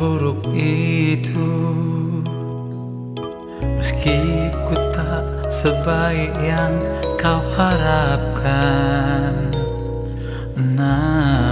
seburuk itu, meski ku tak sebaik yang kau harapkan. Nah,